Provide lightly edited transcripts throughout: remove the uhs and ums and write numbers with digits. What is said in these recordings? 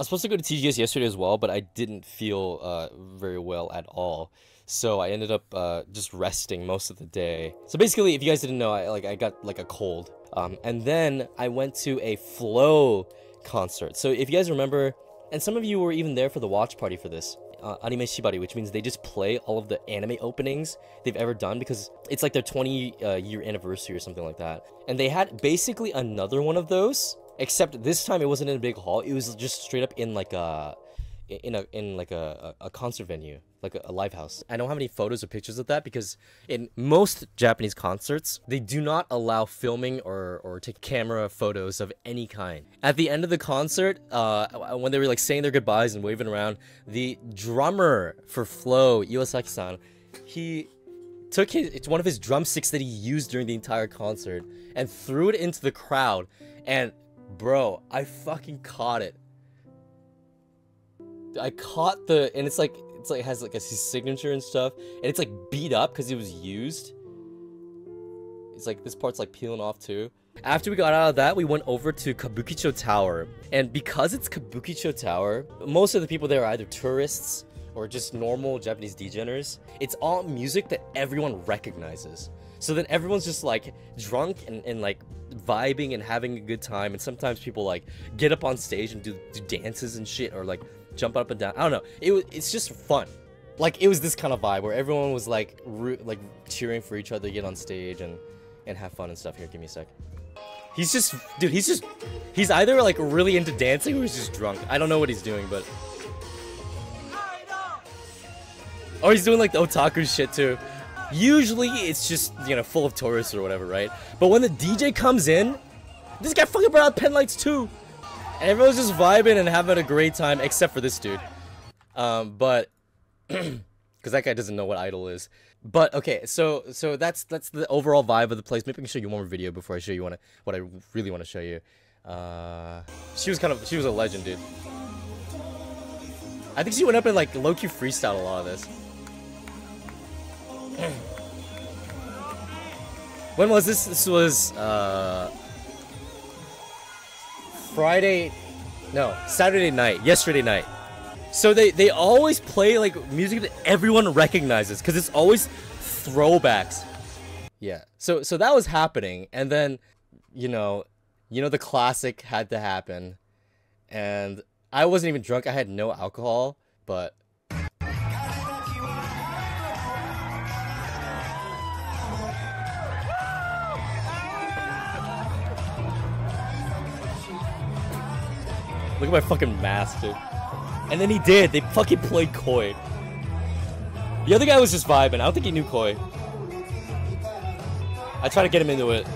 was supposed to go to TGS yesterday as well, but I didn't feel very well at all. So I ended up just resting most of the day. So basically, if you guys didn't know, I got like a cold. And then I went to a FLOW concert. So if you guys remember, and some of you were even there for the watch party for this, anime shibari, which means they just play all of the anime openings they've ever done because it's like their 20-year anniversary or something like that. And they had basically another one of those, except this time it wasn't in a big hall. It was just straight up in like a concert venue, like a live house. I don't have any photos or pictures of that because in most Japanese concerts, they do not allow filming or take camera photos of any kind. At the end of the concert, when they were like saying their goodbyes and waving around, the drummer for FLOW, Iwasaki-san, he took one of his drumsticks that he used during the entire concert and threw it into the crowd. And bro, I fucking caught it. I caught the, and it has like his signature and stuff, and it's like beat up because it was used. It's like this part's like peeling off too. After we got out of that, we went over to Kabukicho Tower, and because it's Kabukicho Tower, most of the people there are either tourists or just normal Japanese degenerates. It's all music that everyone recognizes. So then everyone's just like drunk and like vibing and having a good time, and sometimes people like get up on stage and do dances and shit, or like jump up and down. I don't know. It's just fun. Like, it was this kind of vibe where everyone was like cheering for each other to get on stage and have fun and stuff. Here, give me a sec. He's just, dude, he's either like really into dancing or he's just drunk. I don't know what he's doing, but. Or he's doing like the otaku shit too. Usually it's just, you know, full of tourists or whatever, right? But when the DJ comes in, this guy fucking brought out pen lights too. And everyone's just vibing and having a great time, except for this dude. But because that guy doesn't know what idol is. But okay, so that's the overall vibe of the place. Maybe I can show you one more video before I show you what I really want to show you. She was a legend, dude. I think she went up and like low-key freestyle a lot of this. When was this? This was Friday, no, Saturday night, yesterday night. So they always play like music that everyone recognizes because it's always throwbacks. Yeah. So that was happening, and then you know the classic had to happen, and I wasn't even drunk. I had no alcohol, but. Look at my fucking mask, dude. And then he did. They fucking played Koi. The other guy was just vibing. I don't think he knew Koi. I tried to get him into it.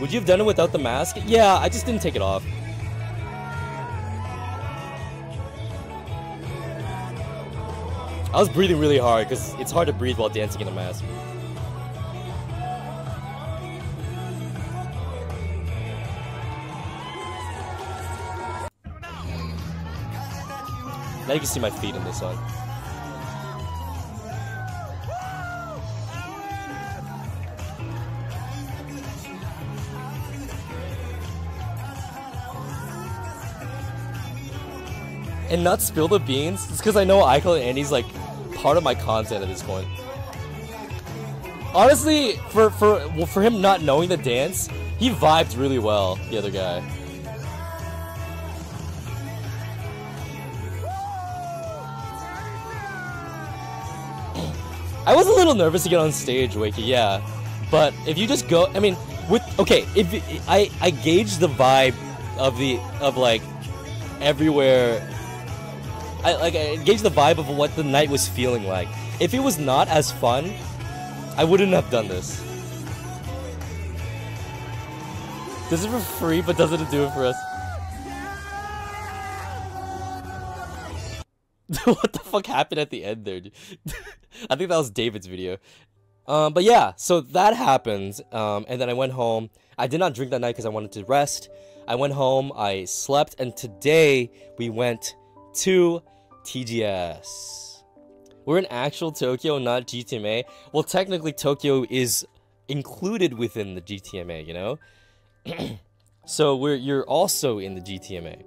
Would you have done it without the mask? Yeah, I just didn't take it off. I was breathing really hard because it's hard to breathe while dancing in a mask. Now you can see my feet in this one. And not spill the beans? It's because I know Aiko and Andy's like part of my content at this point. Honestly, for him not knowing the dance, he vibed really well, the other guy. I was a little nervous to get on stage, Wakey, yeah. But if you just go, I mean, I gauge the vibe of like everywhere. I gauged the vibe of what the night was feeling like. If it was not as fun, I wouldn't have done this. Does it for free, but doesn't it do it for us? What the fuck happened at the end there? I think that was David's video. But yeah, so that happens. And then I went home. I did not drink that night because I wanted to rest. I went home, I slept, and today we went to TGS. We're in actual Tokyo, not GTMA. Well, technically Tokyo is included within the GTMA, you know? So you're also in the GTMA.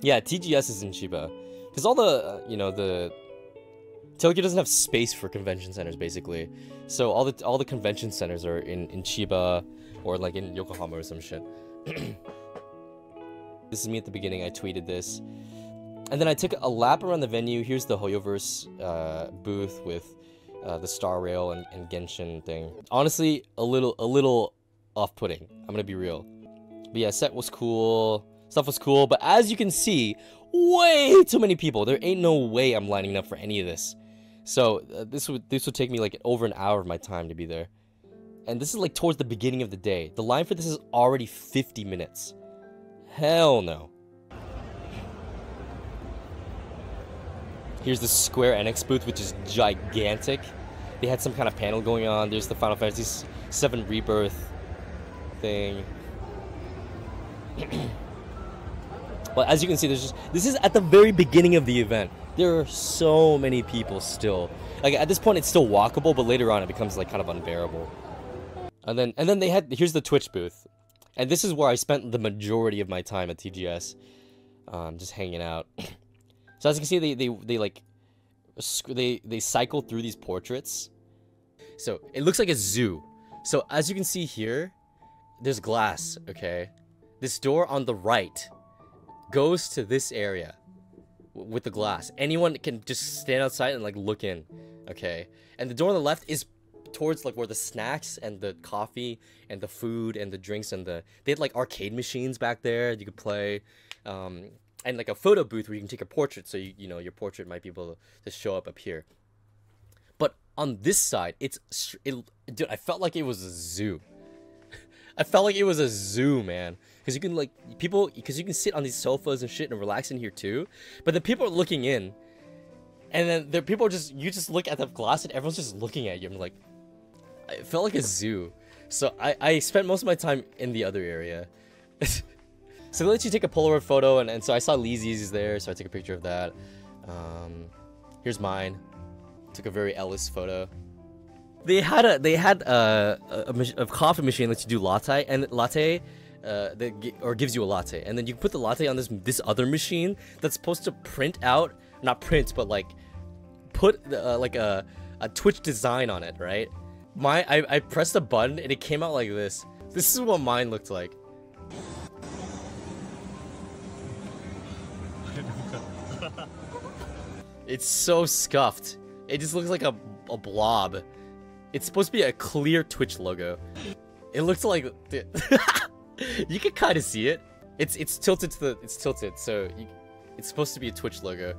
Yeah, TGS is in Chiba. Because all the, Tokyo doesn't have space for convention centers, basically. So all the convention centers are in Chiba or like in Yokohama or some shit. This is me at the beginning, I tweeted this. And then I took a lap around the venue. Here's the Hoyoverse booth with the Star Rail and Genshin thing. Honestly, a little off-putting, I'm gonna be real. But yeah, set was cool, stuff was cool, but as you can see, way too many people. There ain't no way I'm lining up for any of this. So this would take me like over an hour of my time to be there. And this is like towards the beginning of the day. The line for this is already 50 minutes. Hell no. Here's the Square Enix booth, which is gigantic. They had some kind of panel going on. There's the Final Fantasy VII Rebirth thing. Well, as you can see, this is at the very beginning of the event. There are so many people still. Like at this point, it's still walkable, but later on, it becomes like kind of unbearable. And then they had, here's the Twitch booth. And this is where I spent the majority of my time at TGS. Just hanging out. So as you can see, they cycle through these portraits. So it looks like a zoo. So as you can see here, there's glass, okay? This door on the right goes to this area with the glass. Anyone can just stand outside and like look in, okay? And the door on the left is towards like where the snacks and the coffee and the food and the drinks and they had like arcade machines back there you could play, and like a photo booth where you can take a portrait, so you know your portrait might be able to show up here. But on this side, dude, I felt like it was a zoo. I felt like it was a zoo, man, because you can sit on these sofas and shit and relax in here too, but the people are looking in, and then the people are you just look at the glass and everyone's just looking at you. I'm like, it felt like a zoo. So I spent most of my time in the other area. So they let you take a Polaroid photo, and so I saw Lizzie's there, so I took a picture of that. Here's mine. Took a very Ellis photo. They had a coffee machine that lets you do gives you a latte, and then you put the latte on this other machine that's supposed to print out, not print, but like put like a Twitch design on it, right? I pressed a button and it came out like this. This is what mine looked like. It's so scuffed. It just looks like a blob. It's supposed to be a clear Twitch logo. It looks like you can kind of see it. It's tilted to the. It's tilted, so it's supposed to be a Twitch logo.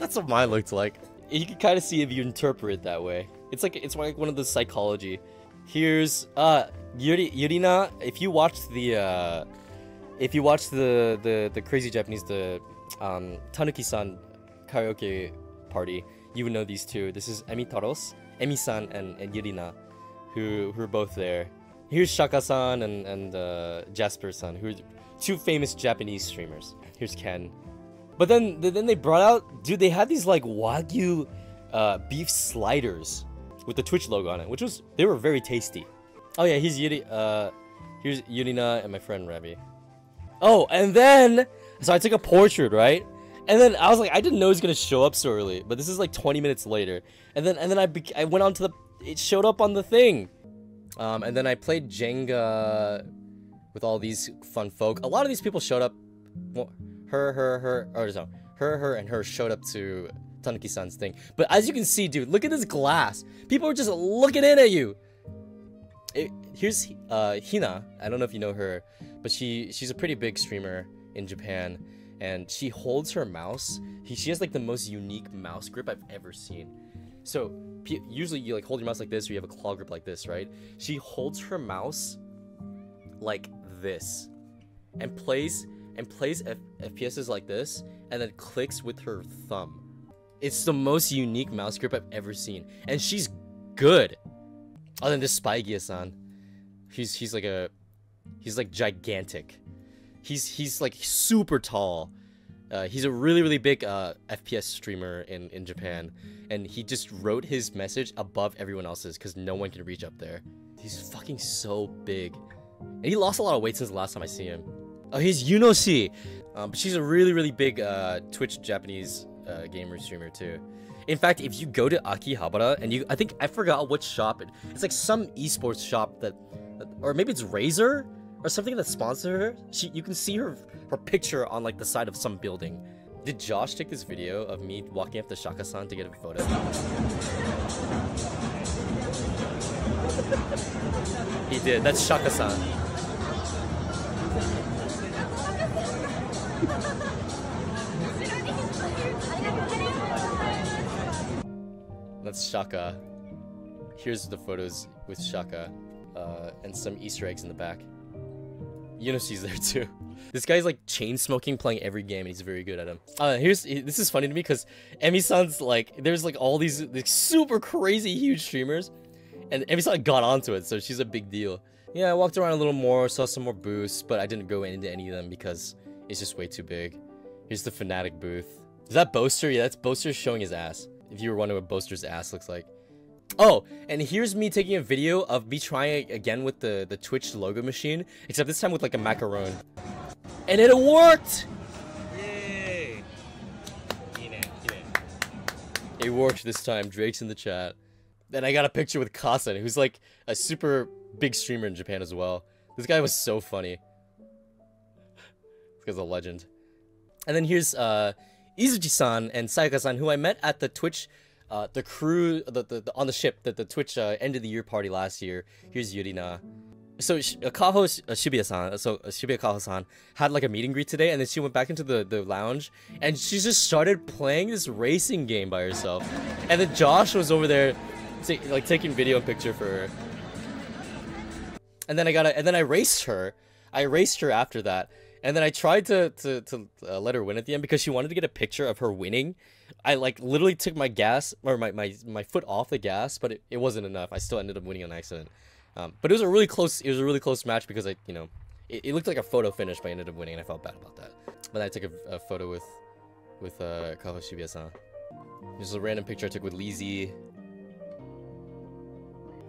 That's what mine looked like. You can kind of see if you interpret it that way. It's like one of those psychology. Here's Yurina. If you watched the crazy Japanese Tanuki-san karaoke party, you would know these two. This is Emi Taros, Emi-san and Yurina, who are both there. Here's Shaka-san and Jasper-san, who are two famous Japanese streamers. Here's Ken. But then they brought out, dude, they had these like Wagyu beef sliders with the Twitch logo on it, they were very tasty. Oh yeah, here's Yurina and my friend Rebi. Oh, and then, so I took a portrait, right? And then I was like, I didn't know he was gonna show up so early, but this is like 20 minutes later. And then I went on to it showed up on the thing. And then I played Jenga with all these fun folk. A lot of these people showed up. Well, her and her showed up to Tanuki-san's thing. But as you can see, dude, look at this glass. People are just looking in at you. Here's Hina. I don't know if you know her, but she's a pretty big streamer in Japan, and she holds her mouse. She has like the most unique mouse grip I've ever seen. So usually you like hold your mouse like this, or you have a claw grip like this, right? She holds her mouse like this, and plays FPSs like this, and then clicks with her thumb. It's the most unique mouse grip I've ever seen, and she's good. Oh, then this Spygia-san. He's like gigantic. He's like super tall. He's a really big FPS streamer in Japan, and he just wrote his message above everyone else's because no one can reach up there. He's fucking so big, and he lost a lot of weight since the last time I see him. Oh, he's Yunoshi, but she's a really big Twitch Japanese gamer streamer too. In fact, if you go to Akihabara and I think I forgot what shop it's like some esports shop that, or maybe it's Razer. Or something that sponsored her. You can see her picture on like the side of some building. Did Josh take this video of me walking up to Shaka-san to get a photo? He did. That's Shaka-san. That's Shaka. Here's the photos with Shaka, and some Easter eggs in the back. Yunoshi's there too. This guy's like chain smoking, playing every game, and he's very good at him. This is funny to me because Emi-san's like, there's like all these like, super crazy huge streamers, and Emi-san got onto it, so she's a big deal. Yeah, I walked around a little more, saw some more booths, but I didn't go into any of them because it's just way too big. Here's the Fnatic booth. Is that Boaster? Yeah, that's Boaster showing his ass. If you were wondering what Boaster's ass looks like. Oh, and here's me taking a video of me trying again with the Twitch logo machine, except this time with like a macaron. And it worked! Yay! It worked this time, Drake's in the chat. Then I got a picture with Kasen, who's like a super big streamer in Japan as well. This guy was so funny. This guy's a legend. And then here's Izuchi-san and Saika-san, who I met at the Twitch... the crew, on the ship, the Twitch end of the year party last year. Here's Yurina. So Kaho Shibuya-san, Shibuya Kaho-san had like a meet and greet today, and then she went back into the lounge, and she just started playing this racing game by herself. And then Josh was over there, like taking video and picture for her. And then I raced her. I raced her after that. And then I tried to let her win at the end because she wanted to get a picture of her winning. I like literally took my gas or my foot off the gas, but it wasn't enough. I still ended up winning on accident. But it was a really close match because I, you know, it looked like a photo finish, but I ended up winning and I felt bad about that. But then I took a photo with Kaho Shibuya-san. This is a random picture I took with Lizzie.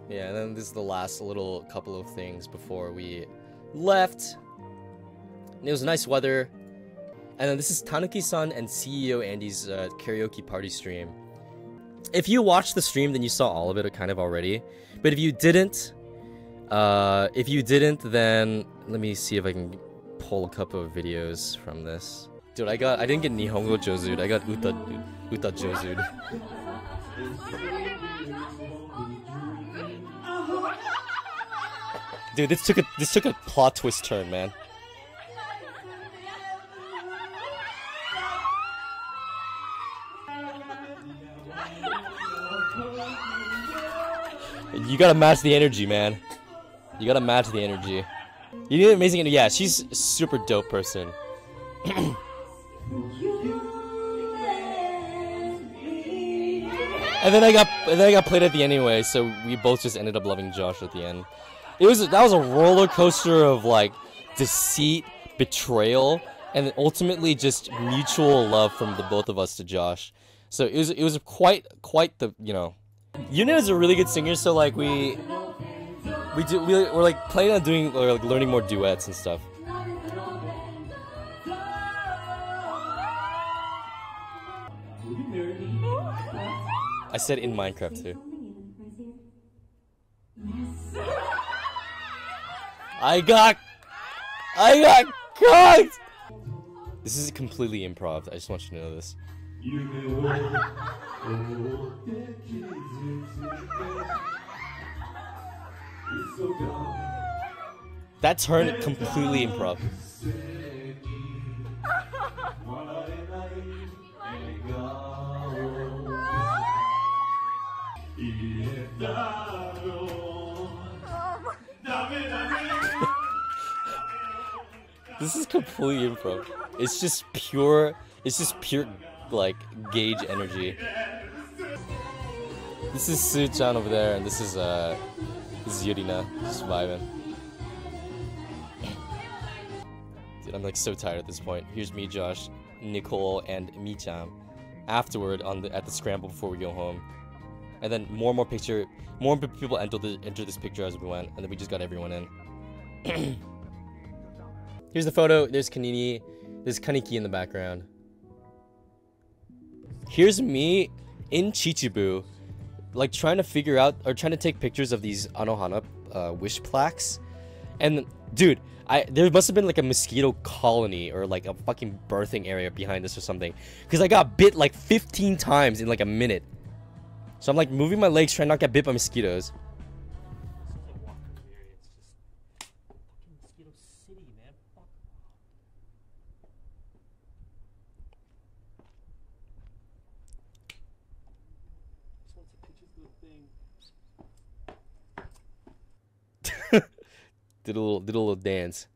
Yeah, and then this is the last little couple of things before we left. And it was nice weather. And then this is Tanuki-san and CEO Andy's karaoke party stream. If you watched the stream, then you saw all of it kind of already. But if you didn't, then let me see if I can pull a couple of videos from this. Dude, I didn't get Nihongo Jozu'd. I got Uta Jozu'd. Dude, this took a plot twist turn, man. You gotta match the energy, man. You gotta match the energy. You need amazing energy. Yeah, she's a super dope person. and then I got played at the end anyway, so we both just ended up loving Josh at the end. That was a roller coaster of like deceit, betrayal, and ultimately just mutual love from the both of us to Josh. So it was quite the, you know. Yuna is a really good singer, so like we're like planning on doing or like learning more duets and stuff. I said in Minecraft too. I got cooked. This is completely improv. I just want you to know this. That turned completely improv. This is completely improv. It's just pure like gauge energy. This is Su-chan over there, and this is This is Yurina, just vibing. Dude, I'm like so tired at this point. Here's me, Josh, Nicole, and Mi-chan. Afterward, at the scramble before we go home. And then more and more people enter this picture as we went, and then we just got everyone in. Here's the photo. There's Kanini. There's Kaneki in the background. Here's me in Chichibu, like trying to figure out or trying to take pictures of these Anohana wish plaques. And dude, there must have been like a mosquito colony or like a fucking birthing area behind us or something, because I got bit like 15 times in like a minute. So I'm like moving my legs trying not to get bit by mosquitoes. Did a little dance.